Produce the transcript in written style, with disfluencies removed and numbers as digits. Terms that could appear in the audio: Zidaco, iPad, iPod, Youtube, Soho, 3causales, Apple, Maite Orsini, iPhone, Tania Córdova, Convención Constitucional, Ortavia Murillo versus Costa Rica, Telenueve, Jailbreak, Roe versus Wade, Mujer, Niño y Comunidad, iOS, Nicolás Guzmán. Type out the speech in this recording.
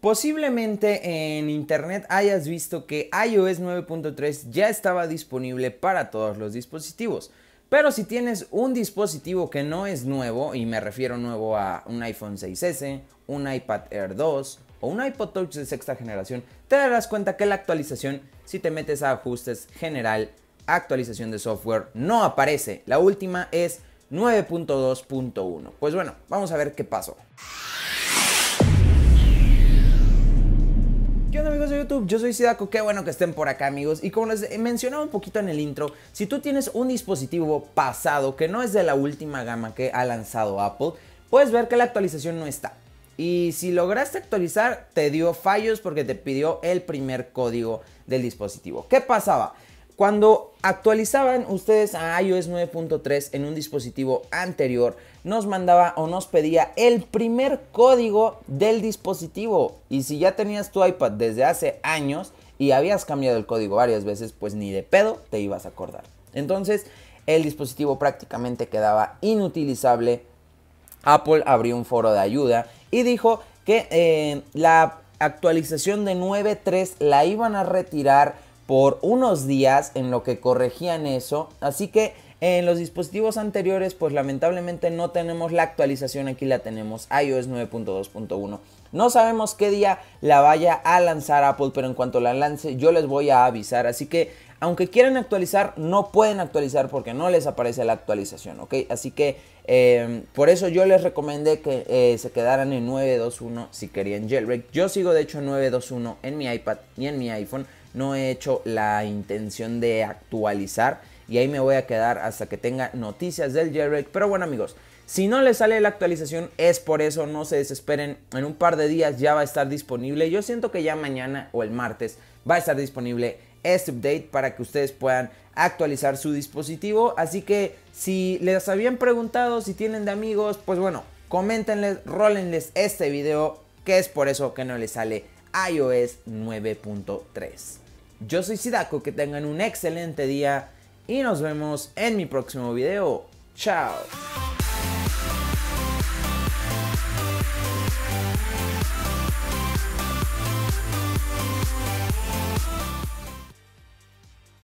Posiblemente en internet hayas visto que iOS 9.3 ya estaba disponible para todos los dispositivos. Pero si tienes un dispositivo que no es nuevo, y me refiero nuevo a un iPhone 6S, un iPad Air 2 o un iPod Touch de sexta generación, te darás cuenta que la actualización, si te metes a ajustes general, actualización de software, no aparece. La última es 9.2.1. Pues bueno, vamos a ver qué pasó. ¿Qué onda, amigos de YouTube? Yo soy Zidaco, qué bueno que estén por acá, amigos. Y como les mencionaba un poquito en el intro, si tú tienes un dispositivo pasado que no es de la última gama que ha lanzado Apple, puedes ver que la actualización no está. Y si lograste actualizar, te dio fallos porque te pidió el primer código del dispositivo. ¿Qué pasaba? Cuando actualizaban ustedes a iOS 9.3 en un dispositivo anterior, nos mandaba o nos pedía el primer código del dispositivo. Y si ya tenías tu iPad desde hace años y habías cambiado el código varias veces, pues ni de pedo te ibas a acordar. Entonces el dispositivo prácticamente quedaba inutilizable. Apple abrió un foro de ayuda y dijo que la actualización de 9.3 la iban a retirar por unos días en lo que corregían eso. Así que en los dispositivos anteriores, pues lamentablemente no tenemos la actualización. Aquí la tenemos, iOS 9.2.1. No sabemos qué día la vaya a lanzar Apple, pero en cuanto la lance yo les voy a avisar. Así que aunque quieran actualizar, no pueden actualizar porque no les aparece la actualización, ¿ok? Así que por eso yo les recomendé que se quedaran en 9.2.1 si querían jailbreak. Yo sigo de hecho en 9.2.1 en mi iPad y en mi iPhone. No he hecho la intención de actualizar y ahí me voy a quedar hasta que tenga noticias del jailbreak. Pero bueno, amigos, si no les sale la actualización es por eso, no se desesperen. En un par de días ya va a estar disponible. Yo siento que ya mañana o el martes va a estar disponible este update para que ustedes puedan actualizar su dispositivo. Así que si les habían preguntado, si tienen de amigos, pues bueno, coméntenles, rólenles este video, que es por eso que no les sale iOS 9.3. Yo soy Zidaco, que tengan un excelente día y nos vemos en mi próximo video. Chao.